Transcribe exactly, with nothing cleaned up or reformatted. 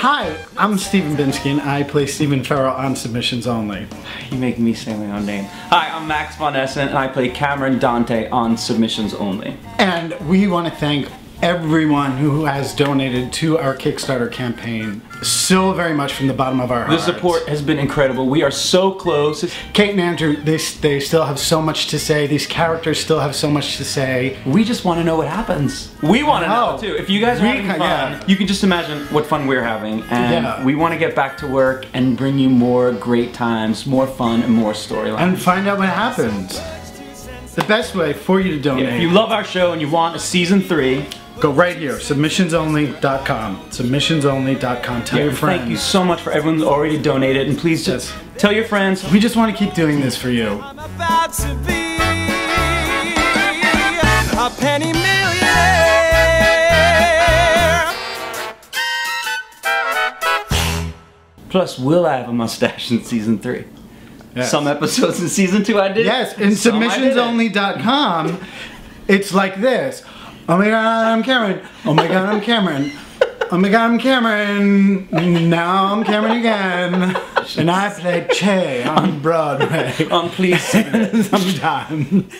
Hi, I'm Stephen Bienskie and I play Stephen Farrell on Submissions Only. You make me say my own name. Hi, I'm Max von Essen and I play Cameron Dante on Submissions Only. And we want to thank everyone who has donated to our Kickstarter campaign so very much from the bottom of our hearts. The support has been incredible. We are so close. Kate and Andrew, they, they still have so much to say. These characters still have so much to say. We just want to know what happens. We want to know too. If you guys are we, having fun, yeah. you can just imagine what fun we're having. And yeah. we want to get back to work and bring you more great times, more fun, and more storylines. And find out what happens. The best way for you to donate. Yeah, if you love our show and you want a season three, go right here, submissions only dot com. submissions only dot com. Tell yeah, your friends. Thank you so much for everyone who's already donated, and please just yes. tell your friends. We just want to keep doing this for you. I'm about to be a penny millionaire. Plus, will I have a mustache in season three? Yes. Some episodes in season two I did. Yes, in submissions only dot com, it's like this. Oh my god, I'm Cameron. Oh my god, I'm Cameron. Oh my god, I'm Cameron. Now I'm Cameron again. And I played Che on Broadway. On Please Submit Sometime.